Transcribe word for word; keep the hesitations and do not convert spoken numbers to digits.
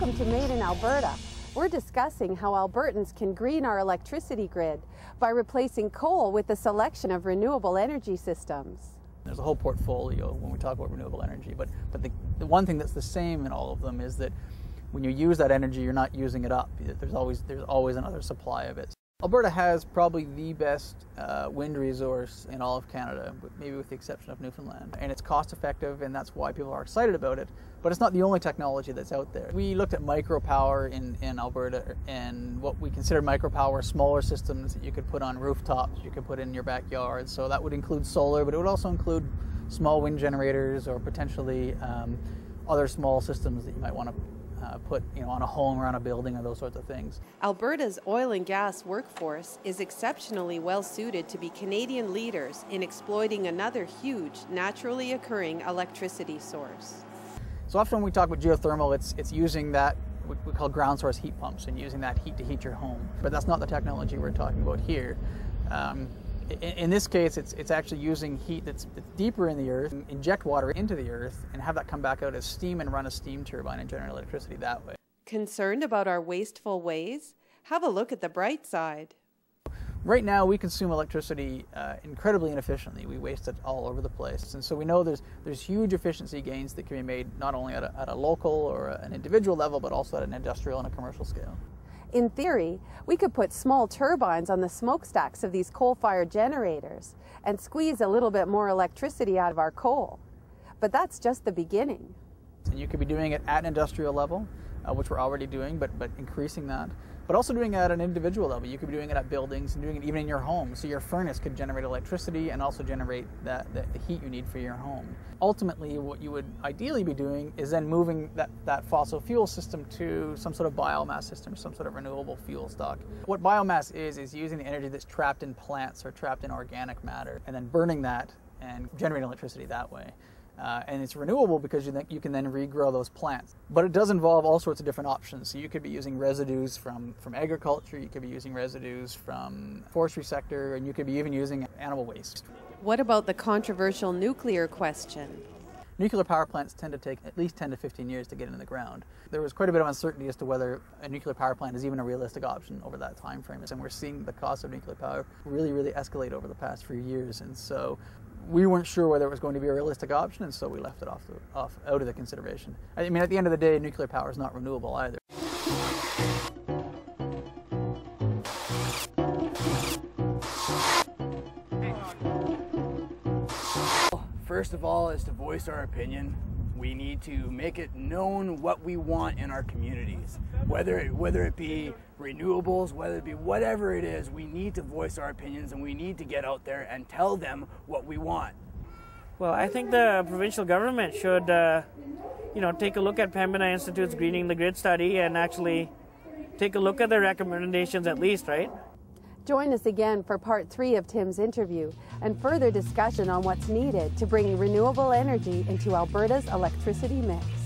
Welcome to Made in Alberta. We're discussing how Albertans can green our electricity grid by replacing coal with a selection of renewable energy systems. There's a whole portfolio when we talk about renewable energy, but, but the, the one thing that's the same in all of them is that when you use that energy, you're not using it up. There's always, there's always another supply of it. Alberta has probably the best uh, wind resource in all of Canada, maybe with the exception of Newfoundland. And it's cost effective, and that's why people are excited about it. But it's not the only technology that's out there. We looked at micropower in, in Alberta, and what we consider micropower, smaller systems that you could put on rooftops, you could put in your backyard. So that would include solar, but it would also include small wind generators or potentially um, other small systems that you might want to Uh, put you know, on a home or on a building or those sorts of things. Alberta's oil and gas workforce is exceptionally well suited to be Canadian leaders in exploiting another huge naturally occurring electricity source. So often when we talk about geothermal, it's, it's using that what we call ground source heat pumps and using that heat to heat your home. But that's not the technology we're talking about here. Um, In this case, it's, it's actually using heat that's deeper in the earth, inject water into the earth, and have that come back out as steam and run a steam turbine and generate electricity that way. Concerned about our wasteful ways? Have a look at the bright side. Right now, we consume electricity uh, incredibly inefficiently. We waste it all over the place. And so we know there's, there's huge efficiency gains that can be made not only at a, at a local or an individual level, but also at an industrial and a commercial scale. In theory, we could put small turbines on the smokestacks of these coal-fired generators and squeeze a little bit more electricity out of our coal. But that's just the beginning. And you could be doing it at an industrial level, uh, which we're already doing, but, but increasing that. But also doing it at an individual level. You could be doing it at buildings and doing it even in your home. So your furnace could generate electricity and also generate that, that the heat you need for your home. Ultimately, what you would ideally be doing is then moving that, that fossil fuel system to some sort of biomass system, some sort of renewable fuel stock. What biomass is, is using the energy that's trapped in plants or trapped in organic matter and then burning that and generating electricity that way. Uh, and it's renewable because you, th you can then regrow those plants. But it does involve all sorts of different options. So you could be using residues from, from agriculture, you could be using residues from forestry sector, and you could be even using animal waste. What about the controversial nuclear question? Nuclear power plants tend to take at least ten to fifteen years to get into the ground. There was quite a bit of uncertainty as to whether a nuclear power plant is even a realistic option over that time frame. And we're seeing the cost of nuclear power really, really escalate over the past few years. And so we weren't sure whether it was going to be a realistic option, and so we left it off, the, off out of the consideration. I mean, at the end of the day, nuclear power is not renewable either. First of all is to voice our opinion. We need to make it known what we want in our communities. Whether it, whether it be renewables, whether it be whatever it is, we need to voice our opinions and we need to get out there and tell them what we want. Well, I think the provincial government should uh, you know, take a look at Pembina Institute's Greening the Grid Study and actually take a look at their recommendations at least, right? Join us again for part three of Tim's interview and further discussion on what's needed to bring renewable energy into Alberta's electricity mix.